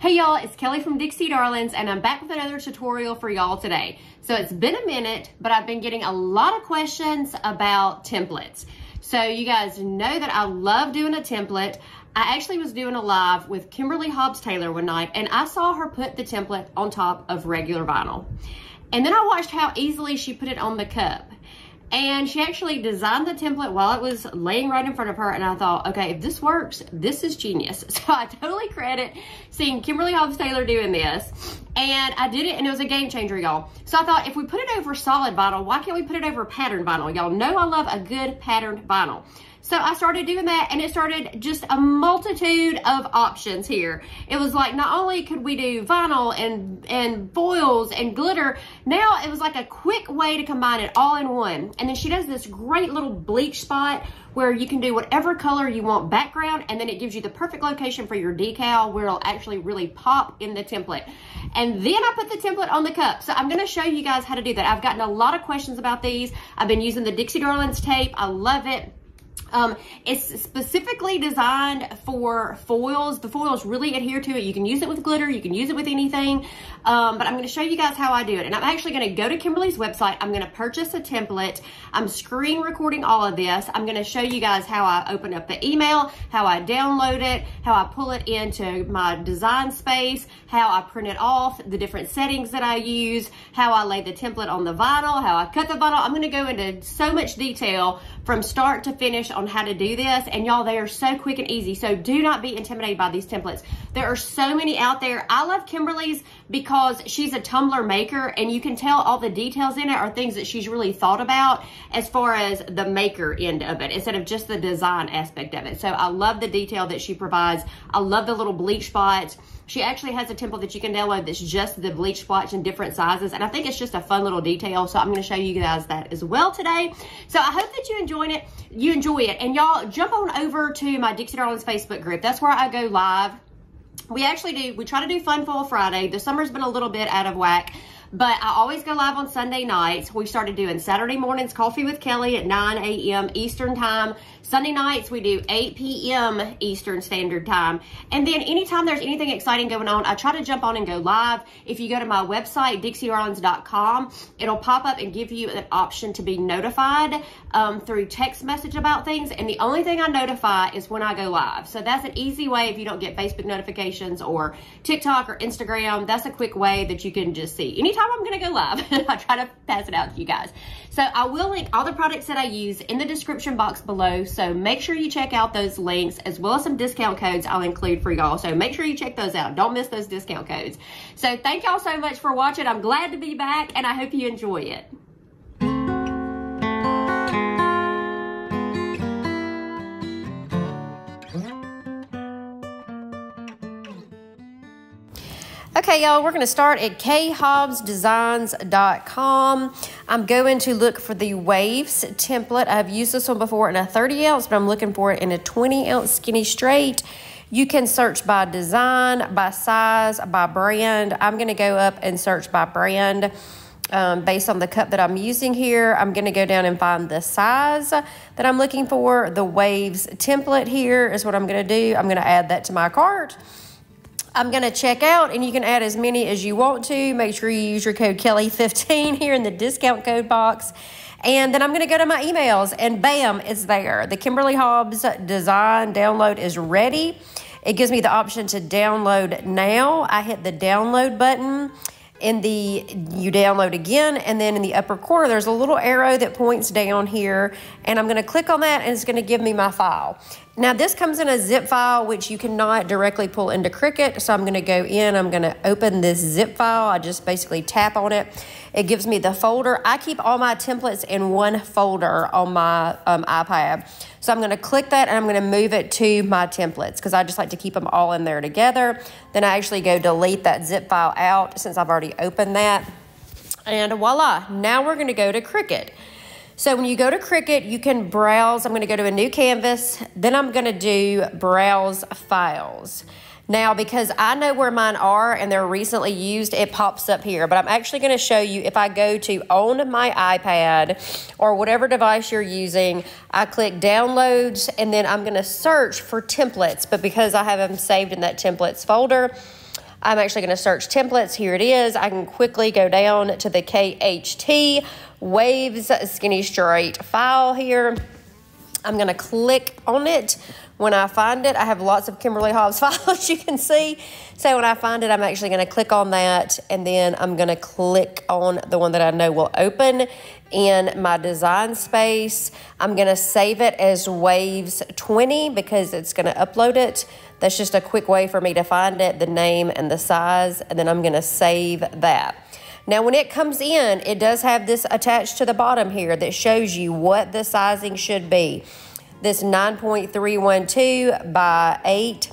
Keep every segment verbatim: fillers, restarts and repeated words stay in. Hey y'all, it's Kelly from Dixie Darlins, and I'm back with another tutorial for y'all today. So it's been a minute, but I've been getting a lot of questions about templates. So you guys know that I love doing a template. I actually was doing a live with Kimberly Hobbs Taylor one night, and I saw her put the template on top of regular vinyl. And then I watched how easily she put it on the cup. And she actually designed the template while it was laying right in front of her, and I thought, okay, if this works, this is genius. So I totally credit seeing Kimberly Hobbs Taylor doing this, and I did it, and it was a game changer, y'all. So I thought, if we put it over solid vinyl, why can't we put it over patterned vinyl? Y'all know I love a good patterned vinyl. So I started doing that, and it started just a multitude of options here. It was like, not only could we do vinyl and, and foils and glitter, now it was like a quick way to combine it all in one. And then she does this great little bleach spot where you can do whatever color you want background, and then it gives you the perfect location for your decal where it'll actually really pop in the template. And then I put the template on the cup. So I'm gonna show you guys how to do that. I've gotten a lot of questions about these. I've been using the Dixie Darlins tape. I love it. Um, it's specifically designed for foils. The foils really adhere to it. You can use it with glitter, you can use it with anything, um, but I'm going to show you guys how I do it. And I'm actually going to go to Kimberly's website. I'm going to purchase a template. I'm screen recording all of this. I'm going to show you guys how I open up the email, how I download it, how I pull it into my design space, how I print it off, the different settings that I use, how I lay the template on the vinyl, how I cut the vinyl. I'm going to go into so much detail from start to finish on how to do this, and y'all, they are so quick and easy, so do not be intimidated by these templates. There are so many out there. I love Kimberly's because she's a Tumblr maker, and you can tell all the details in it are things that she's really thought about as far as the maker end of it instead of just the design aspect of it. So I love the detail that she provides. I love the little bleach spots. She actually has a template that you can download that's just the bleach spots in different sizes, and I think it's just a fun little detail, so I'm going to show you guys that as well today. So I hope that you enjoyed it. You enjoy it. And y'all, jump on over to my Dixie Darlins Facebook group. That's where I go live. We actually do, we try to do Fun Foil Friday. The summer's been a little bit out of whack, but I always go live on Sunday nights. We started doing Saturday mornings, Coffee with Kelly at nine A M Eastern Time. Sunday nights, we do eight P M Eastern Standard Time. And then anytime there's anything exciting going on, I try to jump on and go live. If you go to my website, dixie darlins dot com, it'll pop up and give you an option to be notified um, through text message about things. And the only thing I notify is when I go live. So that's an easy way if you don't get Facebook notifications or TikTok or Instagram. That's a quick way that you can just see. Anytime I'm going to go live, I try to pass it out to you guys. So I will link all the products that I use in the description box below. So make sure you check out those links, as well as some discount codes I'll include for y'all. So make sure you check those out. Don't miss those discount codes. So thank y'all so much for watching. I'm glad to be back, and I hope you enjoy it. Okay, y'all, we're going to start at k hobbs designs dot com. I'm going to look for the Waves template. I've used this one before in a thirty ounce, but I'm looking for it in a twenty ounce skinny straight. You can search by design, by size, by brand. I'm going to go up and search by brand um, based on the cup that I'm using here. I'm going to go down and find the size that I'm looking for. The Waves template here is what I'm going to do. I'm going to add that to my cart. I'm going to check out, and you can add as many as you want to. Make sure you use your code Kelly fifteen here in the discount code box. And then I'm going to go to my emails, and bam, it's there. The Kimberly Hobbs design download is ready. It gives me the option to download now. I hit the download button. In the, you download again, and then in the upper corner, there's a little arrow that points down here, and I'm going to click on that, and it's going to give me my file. Now, this comes in a zip file, which you cannot directly pull into Cricut, so I'm going to go in, I'm going to open this zip file. I just basically tap on it. It gives me the folder. I keep all my templates in one folder on my um, iPad, so I'm going to click that, and I'm going to move it to my templates, because I just like to keep them all in there together. Then I actually go delete that zip file out, since I've already opened that, and voila, now we're going to go to Cricut. So when you go to Cricut, you can browse. I'm going to go to a new canvas. Then I'm going to do browse files. Now, because I know where mine are and they're recently used, it pops up here. But I'm actually going to show you, if I go to on my iPad or whatever device you're using, I click downloads, and then I'm going to search for templates. But because I have them saved in that templates folder, I'm actually going to search templates. Here it is. I can quickly go down to the K H T Waves Skinny Straight file here. I'm going to click on it. When I find it, I have lots of Kimberly Hobbs files, you can see. So when I find it, I'm actually going to click on that, and then I'm going to click on the one that I know will open in my design space. I'm going to save it as Waves twenty because it's going to upload it. That's just a quick way for me to find it, the name and the size, and then I'm going to save that. Now, when it comes in, it does have this attached to the bottom here that shows you what the sizing should be. This nine point three one two by eight.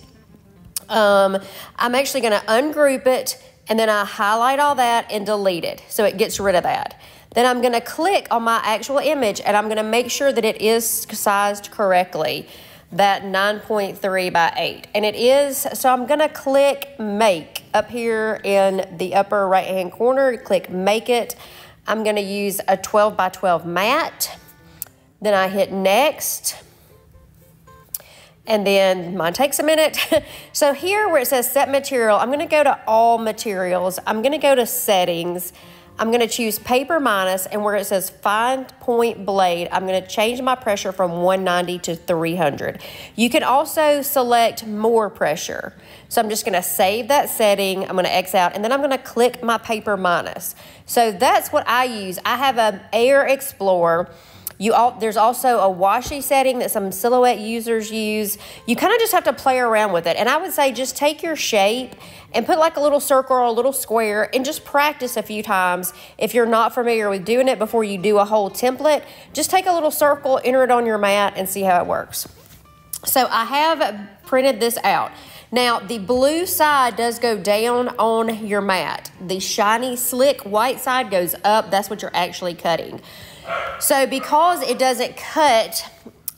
Um, I'm actually going to ungroup it, and then I highlight all that and delete it, so it gets rid of that. Then I'm going to click on my actual image, and I'm going to make sure that it is sized correctly, that nine point three by eight. And it is, so I'm going to click Make up here in the upper right-hand corner. Click Make It. I'm going to use a twelve by twelve mat. Then I hit Next. And then mine takes a minute. So here where it says Set Material, I'm going to go to All Materials. I'm going to go to Settings. I'm going to choose Paper Minus, and where it says Fine Point Blade, I'm going to change my pressure from one ninety to three hundred. You can also select More Pressure. So I'm just going to save that setting. I'm going to X out, and then I'm going to click my Paper Minus. So that's what I use. I have an Air Explorer. You all, there's also a washi setting that some silhouette users use. You kind of just have to play around with it. And I would say just take your shape and put like a little circle or a little square and just practice a few times. If you're not familiar with doing it before you do a whole template, just take a little circle, enter it on your mat, and see how it works. So I have printed this out. Now, the blue side does go down on your mat. The shiny, slick white side goes up. That's what you're actually cutting. So because it doesn't cut,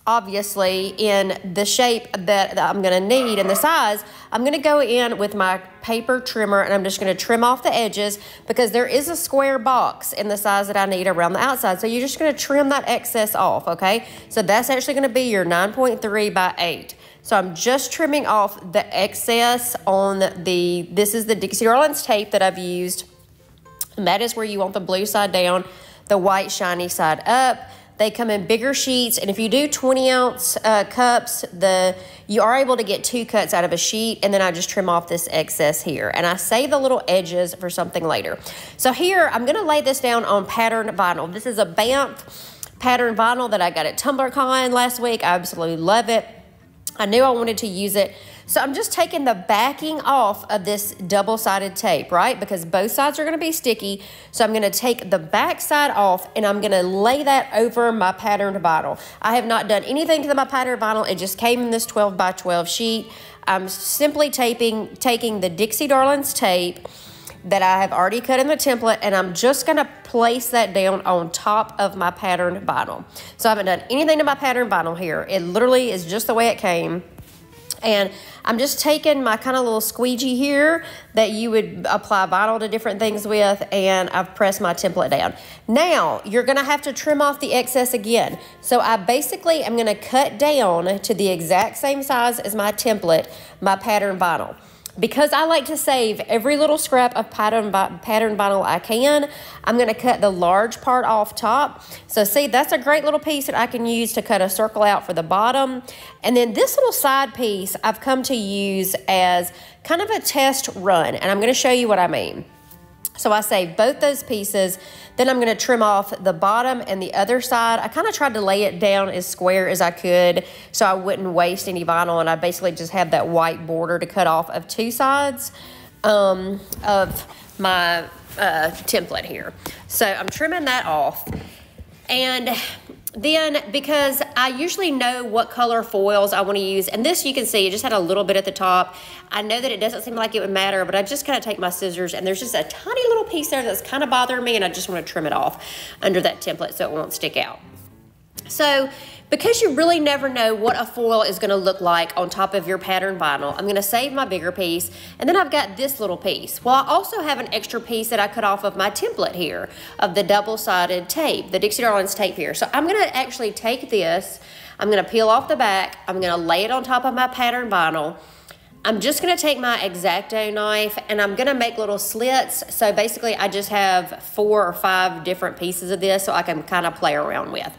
obviously, in the shape that, that I'm going to need and the size, I'm going to go in with my paper trimmer, and I'm just going to trim off the edges because there is a square box in the size that I need around the outside. So you're just going to trim that excess off, okay? So that's actually going to be your nine point three by eight. So I'm just trimming off the excess on the, this is the Dixie Darlins tape that I've used. And that is where you want the blue side down, the white shiny side up. They come in bigger sheets, and if you do twenty ounce uh, cups, the you are able to get two cuts out of a sheet, and then I just trim off this excess here, and I save the little edges for something later. So here, I'm gonna lay this down on patterned vinyl. This is a B A M F patterned vinyl that I got at TumblrCon last week. I absolutely love it. I knew I wanted to use it. So I'm just taking the backing off of this double-sided tape, right? Because both sides are gonna be sticky. So I'm gonna take the back side off, and I'm gonna lay that over my patterned vinyl. I have not done anything to my patterned vinyl. It just came in this twelve by twelve sheet. I'm simply taping, taking the Dixie Darlins tape that I have already cut in the template, and I'm just gonna place that down on top of my patterned vinyl. So I haven't done anything to my patterned vinyl here. It literally is just the way it came. And I'm just taking my kind of little squeegee here that you would apply vinyl to different things with, and I've pressed my template down. Now, you're going to have to trim off the excess again. So I basically am going to cut down to the exact same size as my template, my pattern vinyl. Because I like to save every little scrap of pattern, pattern vinyl I can, I'm going to cut the large part off top. So see, that's a great little piece that I can use to cut a circle out for the bottom. And then this little side piece I've come to use as kind of a test run, and I'm going to show you what I mean. So I save both those pieces, then I'm gonna trim off the bottom and the other side. I kinda tried to lay it down as square as I could so I wouldn't waste any vinyl, and I basically just have that white border to cut off of two sides um, of my uh, template here. So I'm trimming that off. And then, because I usually know what color foils I want to use, and this you can see, it just had a little bit at the top. I know that it doesn't seem like it would matter, but I just kind of take my scissors, and there's just a tiny little piece there that's kind of bothering me, and I just want to trim it off under that template so it won't stick out. So, because you really never know what a foil is going to look like on top of your pattern vinyl, I'm going to save my bigger piece, and then I've got this little piece. Well, I also have an extra piece that I cut off of my template here, of the double-sided tape, the Dixie Darlins tape here. So I'm going to actually take this, I'm going to peel off the back, I'm going to lay it on top of my pattern vinyl, I'm just gonna take my X-Acto knife and I'm gonna make little slits. So basically I just have four or five different pieces of this so I can kind of play around with.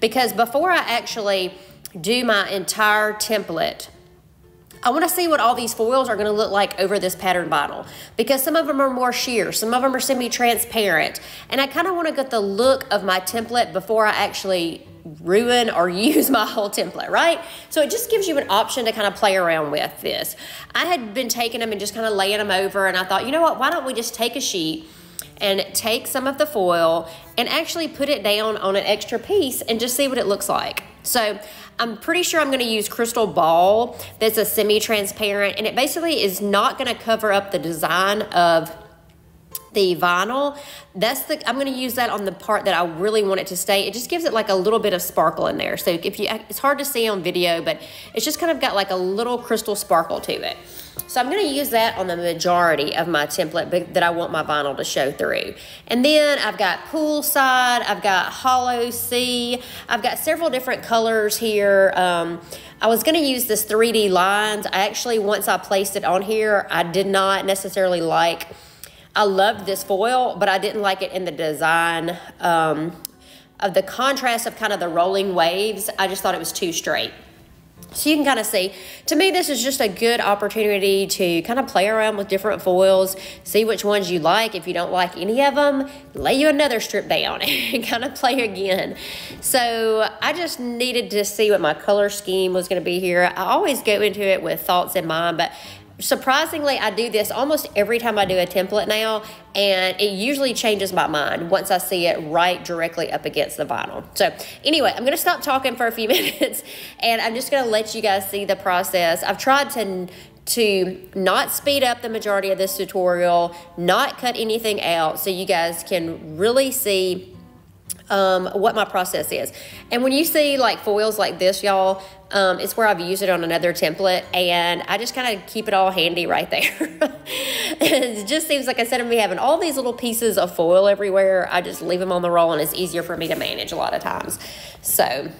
Because before I actually do my entire template, I wanna see what all these foils are gonna look like over this pattern bottle, because some of them are more sheer, some of them are semi-transparent. And I kinda wanna get the look of my template before I actually ruin or use my whole template, right? So it just gives you an option to kind of play around with this. I had been taking them and just kind of laying them over, and I thought, you know what, why don't we just take a sheet and take some of the foil and actually put it down on an extra piece and just see what it looks like. So I'm pretty sure I'm gonna use Crystal Ball. That's a semi-transparent, and it basically is not gonna cover up the design of the vinyl. That's the, I'm gonna use that on the part that I really want it to stay. It just gives it like a little bit of sparkle in there. So if you, it's hard to see on video, but it's just kind of got like a little crystal sparkle to it. So I'm gonna use that on the majority of my template that I want my vinyl to show through. And then I've got Poolside, I've got Hollow Sea, I've got several different colors here. Um, I was gonna use this three D lines. I actually, once I placed it on here, I did not necessarily like, I loved this foil, but I didn't like it in the design um, of the contrast of kind of the rolling waves. I just thought it was too straight. So you can kind of see, to me, this is just a good opportunity to kind of play around with different foils, see which ones you like. If you don't like any of them, lay you another strip down and kind of play again. So I just needed to see what my color scheme was going to be here. I always go into it with thoughts in mind, but surprisingly, I do this almost every time I do a template now, and it usually changes my mind once I see it right directly up against the vinyl. So anyway, I'm gonna stop talking for a few minutes, and I'm just gonna let you guys see the process. I've tried to to not speed up the majority of this tutorial, not cut anything out, so you guys can really see um, what my process is. And when you see like foils like this, y'all, Um, it's where I've used it on another template, and I just kind of keep it all handy right there. It just seems like, instead of me having all these little pieces of foil everywhere, I just leave them on the roll, and it's easier for me to manage a lot of times. So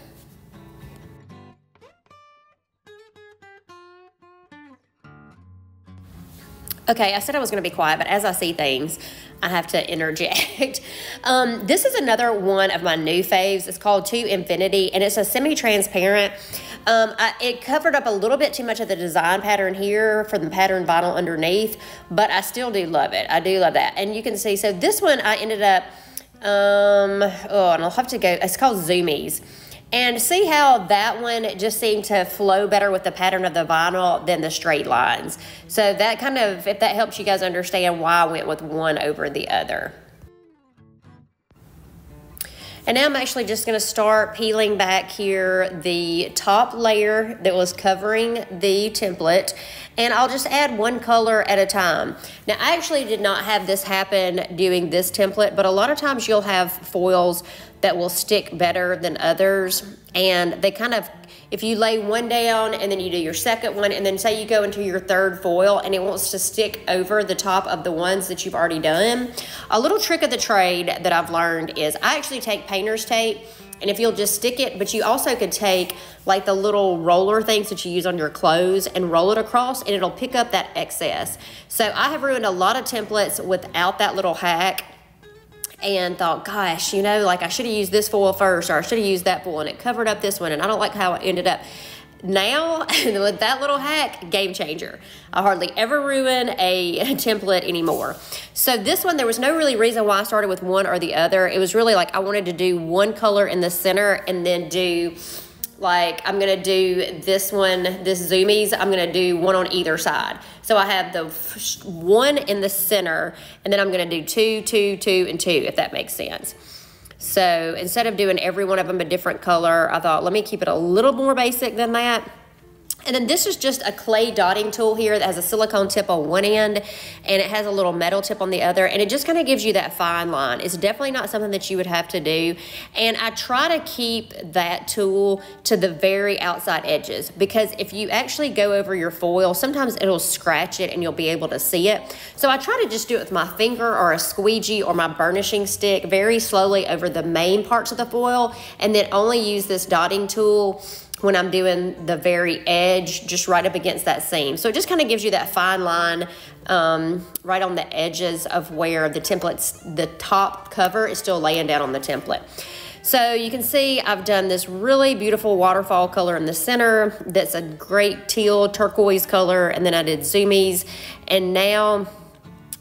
okay, I said I was gonna be quiet, but as I see things, I have to interject. Um, this is another one of my new faves. It's called To Infinity, and it's a semi-transparent. Um, I, it covered up a little bit too much of the design pattern here for the pattern vinyl underneath, but I still do love it. I do love that. And you can see, so this one I ended up, um, oh, and I'll have to go, it's called Zoomies. And see how that one just seemed to flow better with the pattern of the vinyl than the straight lines. So that kind of, if that helps you guys understand why I went with one over the other. And now I'm actually just gonna start peeling back here the top layer that was covering the template, and I'll just add one color at a time. Now, I actually did not have this happen doing this template, but a lot of times you'll have foils that will stick better than others, and they kind of, if you lay one down and then you do your second one, and then say you go into your third foil and it wants to stick over the top of the ones that you've already done. A little trick of the trade that I've learned is I actually take painter's tape, and if you'll just stick it, but you also could take like the little roller things that you use on your clothes and roll it across, and it'll pick up that excess. So I have ruined a lot of templates without that little hack, and thought, gosh, you know, like I should have used this foil first, or I should have used that foil, and it covered up this one, and I don't like how I ended up. Now, with that little hack, game changer. I hardly ever ruin a template anymore. So this one, there was no really reason why I started with one or the other. It was really like I wanted to do one color in the center, and then do, like, I'm gonna do this one, this Zoomies, I'm gonna do one on either side. So I have the one in the center, and then I'm gonna do two, two, two, and two, if that makes sense. So instead of doing every one of them a different color, I thought, let me keep it a little more basic than that. And then this is just a clay dotting tool here that has a silicone tip on one end, and it has a little metal tip on the other, and it just kind of gives you that fine line. It's definitely not something that you would have to do. And I try to keep that tool to the very outside edges, because if you actually go over your foil, sometimes it'll scratch it and you'll be able to see it. So I try to just do it with my finger or a squeegee or my burnishing stick very slowly over the main parts of the foil, and then only use this dotting tool when I'm doing the very edge, just right up against that seam. So it just kind of gives you that fine line um, right on the edges of where the template's, the top cover is still laying down on the template. So you can see I've done this really beautiful waterfall color in the center. That's a great teal turquoise color. And then I did zoomies. And now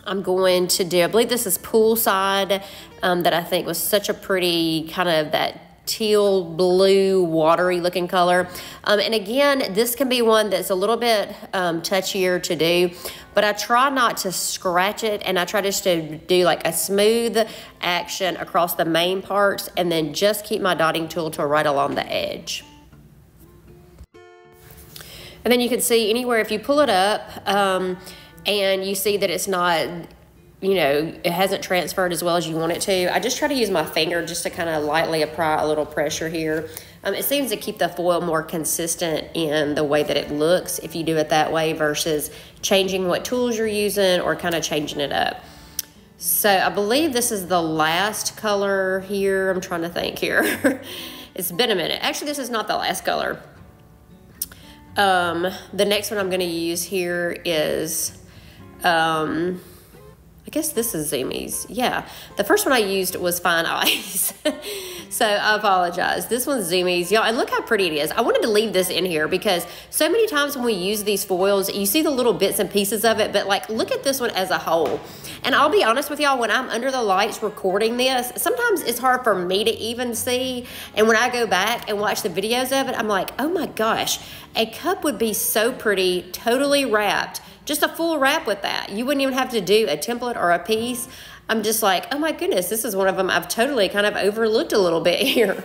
I'm going to do, I believe this is Poolside, um, that I think was such a pretty kind of that teal blue watery looking color. Um, and again, this can be one that's a little bit um, touchier to do, but I try not to scratch it, and I try just to do like a smooth action across the main parts and then just keep my dotting tool to right along the edge. And then you can see anywhere, if you pull it up um, and you see that it's not, you know, it hasn't transferred as well as you want it to, I just try to use my finger just to kind of lightly apply a little pressure here. Um, it seems to keep the foil more consistent in the way that it looks if you do it that way versus changing what tools you're using or kind of changing it up. So I believe this is the last color here. I'm trying to think here. It's been a minute. Actually, this is not the last color. Um, the next one I'm going to use here is... Um, I guess this is zoomies. Yeah, the first one I used was Fine Ice. So I apologize. This one's zoomies, y'all, and look how pretty it is. I wanted to leave this in here because so many times when we use these foils, you see the little bits and pieces of it, but like, look at this one as a whole. And I'll be honest with y'all, when I'm under the lights recording this, sometimes it's hard for me to even see. And when I go back and watch the videos of it, I'm like, oh my gosh, a cup would be so pretty, totally wrapped. Just a full wrap with that. You wouldn't even have to do a template or a piece. I'm just like, oh my goodness, this is one of them I've totally kind of overlooked a little bit here.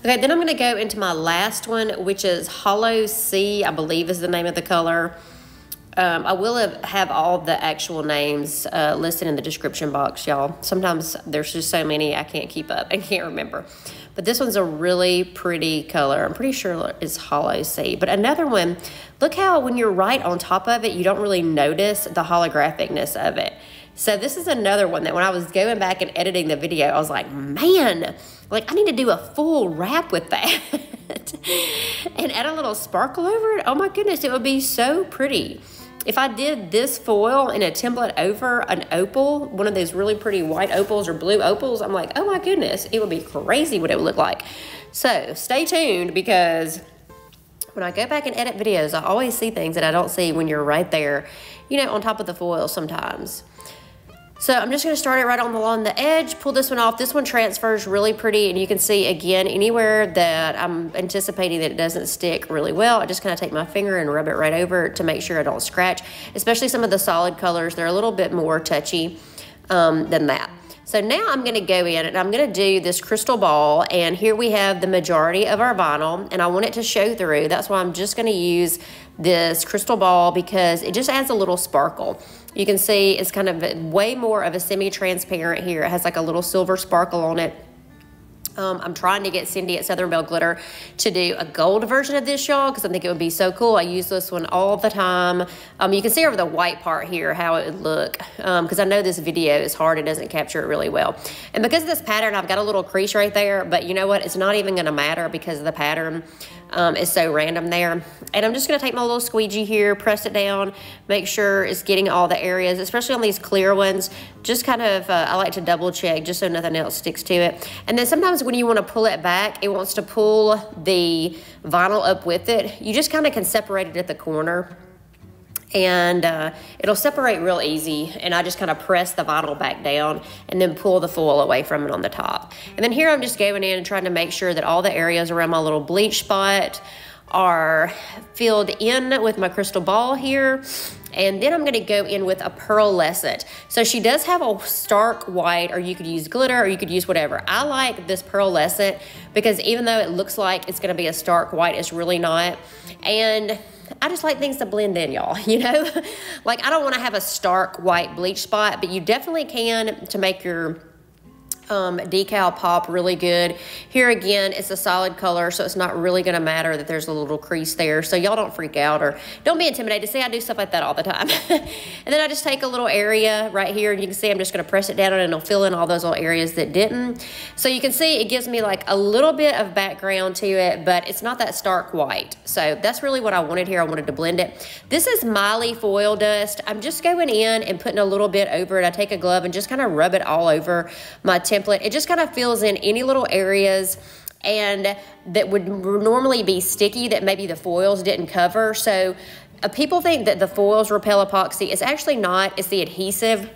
Okay, then I'm gonna go into my last one, which is Hollow Sea, I believe is the name of the color. Um, I will have, have all the actual names uh, listed in the description box, y'all. Sometimes there's just so many I can't keep up and can't remember. But this one's a really pretty color. I'm pretty sure it's Hollow Sea. But another one, look how when you're right on top of it, you don't really notice the holographicness of it. So this is another one that when I was going back and editing the video, I was like, man, like I need to do a full wrap with that and add a little sparkle over it. Oh my goodness, it would be so pretty. If I did this foil in a template over an opal, one of those really pretty white opals or blue opals, I'm like, oh my goodness, it would be crazy what it would look like. So stay tuned, because when I go back and edit videos, I always see things that I don't see when you're right there, you know, on top of the foil sometimes. So I'm just gonna start it right on the, on the edge, pull this one off. This one transfers really pretty, and you can see again, anywhere that I'm anticipating that it doesn't stick really well, I just kind of take my finger and rub it right over to make sure I don't scratch, especially some of the solid colors. They're a little bit more touchy um, than that. So now I'm gonna go in and I'm gonna do this crystal ball, and here we have the majority of our vinyl, and I want it to show through. That's why I'm just gonna use this crystal ball, because it just adds a little sparkle. You can see it's kind of way more of a semi-transparent here. It has like a little silver sparkle on it. Um, I'm trying to get Cindy at Southern Belle Glitter to do a gold version of this, y'all, because I think it would be so cool. I use this one all the time. Um, you can see over the white part here how it would look, because um, I know this video is hard. It doesn't capture it really well. And because of this pattern, I've got a little crease right there, but you know what? It's not even going to matter because the pattern um, is so random there. And I'm just going to take my little squeegee here, press it down, make sure it's getting all the areas, especially on these clear ones. Just kind of, uh, I like to double check just so nothing else sticks to it. And then sometimes when you want to pull it back, it wants to pull the vinyl up with it. You just kind of can separate it at the corner, and uh, it'll separate real easy. And I just kind of press the vinyl back down and then pull the foil away from it on the top. And then here I'm just going in and trying to make sure that all the areas around my little bleach spot are filled in with my crystal ball here. And then I'm gonna go in with a pearlescent. So she does have a stark white, or you could use glitter, or you could use whatever. I like this pearlescent because even though it looks like it's gonna be a stark white, it's really not. And I just like things to blend in, y'all, you know? Like, I don't wanna have a stark white bleach spot, but you definitely can to make your um, decal pop really good. Here again, it's a solid color, so it's not really gonna matter that there's a little crease there. So y'all don't freak out or don't be intimidated. See, I do stuff like that all the time. And then I just take a little area right here, and you can see I'm just gonna press it down and it'll fill in all those little areas that didn't. So you can see it gives me like a little bit of background to it, but it's not that stark white. So that's really what I wanted here. I wanted to blend it. This is Miley foil dust. I'm just going in and putting a little bit over it. I take a glove and just kind of rub it all over my template. It just kind of fills in any little areas and that would normally be sticky that maybe the foils didn't cover. So uh, people think that the foils repel epoxy. It's actually not. It's the adhesive.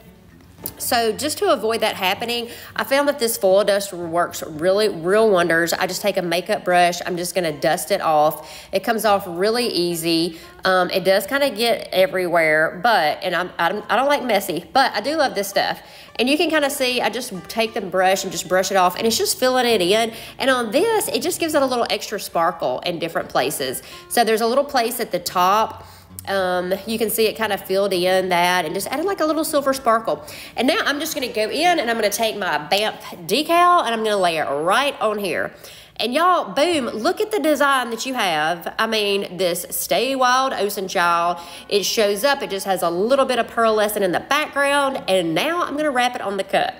So just to avoid that happening, I found that this foil dust works really, real wonders. I just take a makeup brush. I'm just going to dust it off. It comes off really easy. Um, it does kind of get everywhere, but, and I'm, I'm, I don't like messy, but I do love this stuff. And you can kind of see, I just take the brush and just brush it off, and it's just filling it in. And on this, it just gives it a little extra sparkle in different places. So there's a little place at the top. Um, you can see it kind of filled in that and just added like a little silver sparkle. And now I'm just going to go in and I'm going to take my B A M F decal and I'm going to lay it right on here. And y'all, boom, look at the design that you have. I mean, this Stay Wild Ocean Child, it shows up. It just has a little bit of pearlescent in the background. And now I'm going to wrap it on the cup.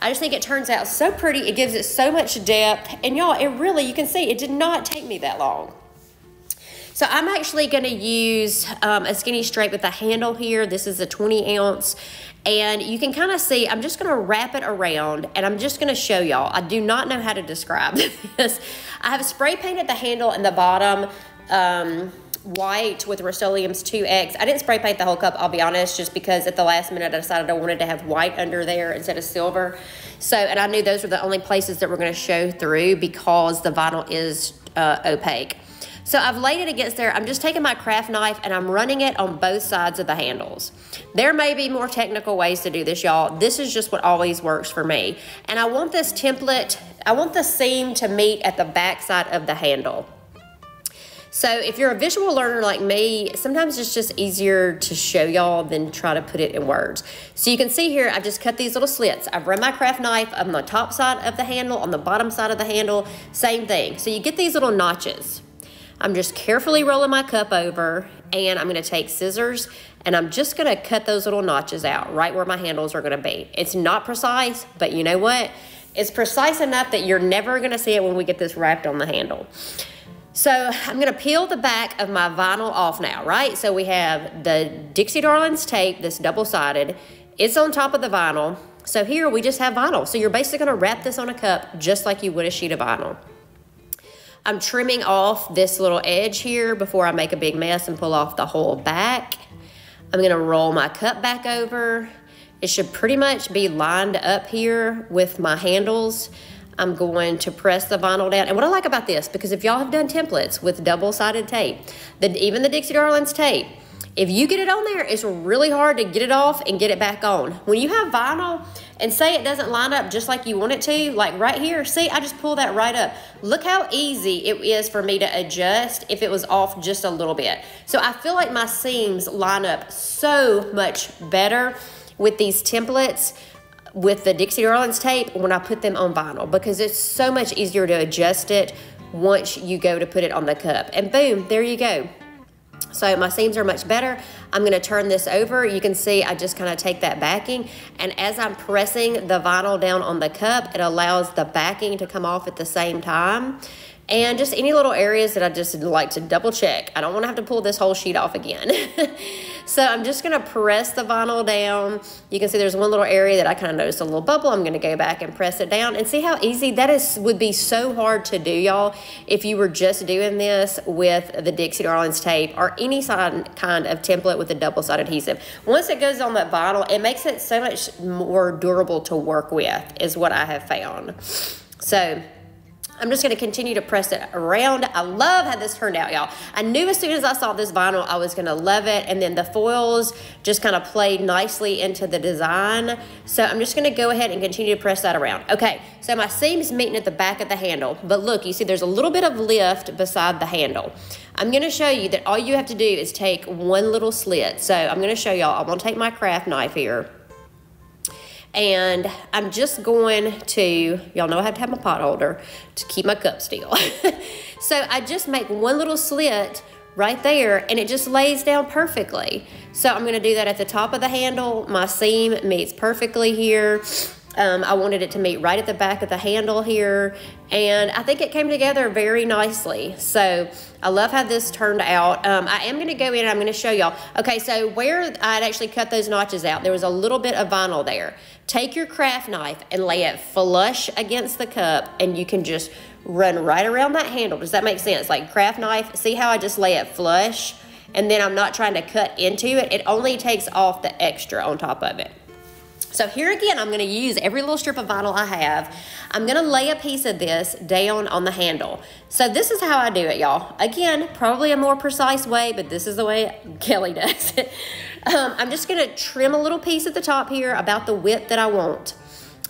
I just think it turns out so pretty. It gives it so much depth. And y'all, it really, you can see it did not take me that long. So I'm actually going to use um, a skinny straight with a handle here. This is a twenty ounce, and you can kind of see I'm just going to wrap it around, and I'm just going to show y'all. I do not know how to describe this. I have spray painted the handle and the bottom um, white with Rust-Oleum's two X. I didn't spray paint the whole cup, I'll be honest, just because at the last minute I decided I wanted to have white under there instead of silver. So, and I knew those were the only places that were going to show through because the vinyl is uh, opaque. So I've laid it against there. I'm just taking my craft knife and I'm running it on both sides of the handles. There may be more technical ways to do this, y'all. This is just what always works for me. And I want this template, I want the seam to meet at the back side of the handle. So if you're a visual learner like me, sometimes it's just easier to show y'all than try to put it in words. So you can see here, I've just cut these little slits. I've run my craft knife on the top side of the handle, on the bottom side of the handle, same thing. So you get these little notches. I'm just carefully rolling my cup over, and I'm gonna take scissors and I'm just gonna cut those little notches out right where my handles are gonna be. It's not precise, but you know what? It's precise enough that you're never gonna see it when we get this wrapped on the handle. So I'm gonna peel the back of my vinyl off now, right? So we have the Dixie Darlins tape, this double-sided. It's on top of the vinyl. So here we just have vinyl. So you're basically gonna wrap this on a cup just like you would a sheet of vinyl. I'm trimming off this little edge here before I make a big mess and pull off the whole back. I'm gonna roll my cup back over. It should pretty much be lined up here with my handles. I'm going to press the vinyl down. And what I like about this, because if y'all have done templates with double-sided tape, then even the Dixie Darlins tape, if you get it on there, it's really hard to get it off and get it back on. When you have vinyl and say it doesn't line up just like you want it to, like right here, see, I just pull that right up. Look how easy it is for me to adjust if it was off just a little bit. So I feel like my seams line up so much better with these templates, with the Dixie Darlins tape, when I put them on vinyl, because it's so much easier to adjust it once you go to put it on the cup. And boom, there you go. So my seams are much better. I'm gonna turn this over. You can see I just kind of take that backing, and as I'm pressing the vinyl down on the cup, it allows the backing to come off at the same time. And just any little areas that I just like to double check. I don't wanna have to pull this whole sheet off again. So I'm just gonna press the vinyl down. You can see there's one little area that I kinda noticed a little bubble. I'm gonna go back and press it down and see how easy that is. Would be so hard to do, y'all, if you were just doing this with the Dixie Darlins tape or any kind of template with a double-sided adhesive. Once it goes on that vinyl, it makes it so much more durable to work with, is what I have found. So I'm just gonna continue to press it around. I love how this turned out, y'all. I knew as soon as I saw this vinyl, I was gonna love it. And then the foils just kind of played nicely into the design. So I'm just gonna go ahead and continue to press that around. Okay, so my seam's meeting at the back of the handle, but look, you see there's a little bit of lift beside the handle. I'm gonna show you that all you have to do is take one little slit. So I'm gonna show y'all, I'm gonna take my craft knife here, And I'm just going to, y'all know I have to have my pot holder to keep my cup still. So I just make one little slit right there, and it just lays down perfectly. So I'm gonna do that at the top of the handle. My seam meets perfectly here. Um, I wanted it to meet right at the back of the handle here, and I think it came together very nicely. So I love how this turned out. Um, I am gonna go in and I'm gonna show y'all. Okay, so where I'd actually cut those notches out, there was a little bit of vinyl there. Take your craft knife and lay it flush against the cup, and you can just run right around that handle. Does that make sense? Like craft knife, see how I just lay it flush, and then I'm not trying to cut into it. It only takes off the extra on top of it. So here again, I'm gonna use every little strip of vinyl I have. I'm gonna lay a piece of this down on the handle. So this is how I do it, y'all. Again, probably a more precise way, but this is the way Kelly does it. Um, I'm just gonna trim a little piece at the top here about the width that I want.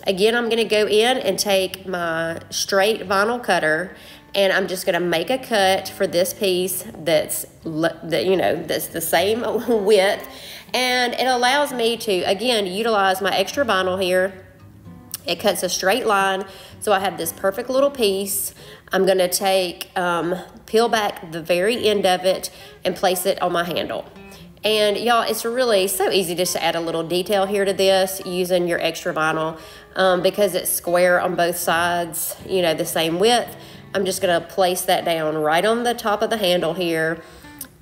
Again, I'm gonna go in and take my straight vinyl cutter, and I'm just gonna make a cut for this piece that's, that, you know, that's the same width. And it allows me to, again, utilize my extra vinyl here. It cuts a straight line, so I have this perfect little piece. I'm gonna take, um, peel back the very end of it and place it on my handle. And y'all, it's really so easy just to add a little detail here to this using your extra vinyl, um, because it's square on both sides, you know, the same width. I'm just gonna place that down right on the top of the handle here.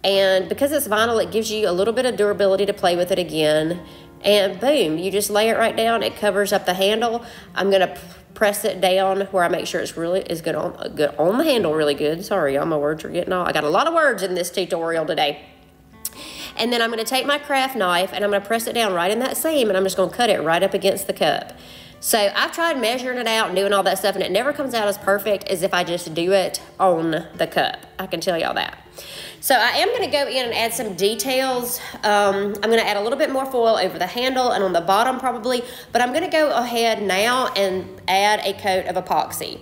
And because it's vinyl, it gives you a little bit of durability to play with it again. And boom, you just lay it right down. It covers up the handle. I'm gonna press it down where I make sure it's really is good on good on the handle, really good. Sorry, all my words are getting all. I got a lot of words in this tutorial today. And then I'm gonna take my craft knife and I'm gonna press it down right in that seam, and I'm just gonna cut it right up against the cup. So I've tried measuring it out and doing all that stuff, and it never comes out as perfect as if I just do it on the cup. I can tell y'all that. So I am gonna go in and add some details. Um, I'm gonna add a little bit more foil over the handle and on the bottom probably, but I'm gonna go ahead now and add a coat of epoxy.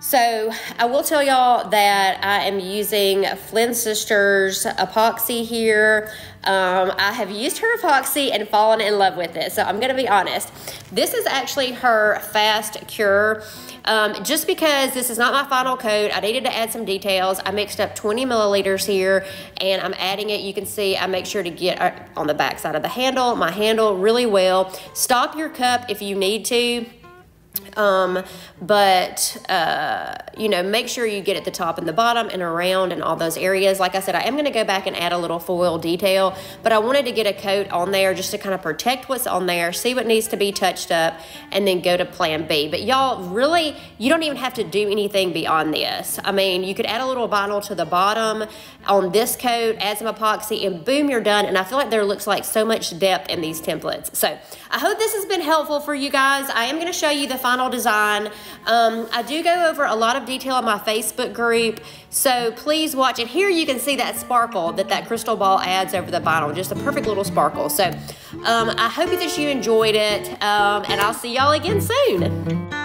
So I will tell y'all that I am using Flynn Sisters epoxy here. Um, I have used her epoxy and fallen in love with it. So I'm gonna be honest. This is actually her fast cure. Um, just because this is not my final coat, I needed to add some details. I mixed up twenty milliliters here, and I'm adding it. You can see I make sure to get on the back side of the handle, my handle really well. Stop your cup if you need to. Um, but, uh, you know, make sure you get at the top and the bottom and around and all those areas. Like I said, I am going to go back and add a little foil detail, but I wanted to get a coat on there just to kind of protect what's on there, see what needs to be touched up, and then go to plan B. But y'all, really, you don't even have to do anything beyond this. I mean, you could add a little vinyl to the bottom on this coat, add some epoxy, and boom, you're done. And I feel like there looks like so much depth in these templates. So I hope this has been helpful for you guys. I am going to show you the final design. Um, I do go over a lot of detail in my Facebook group, so please watch it. Here you can see that sparkle that that crystal ball adds over the vinyl, just a perfect little sparkle. So um, I hope that you enjoyed it, um, and I'll see y'all again soon.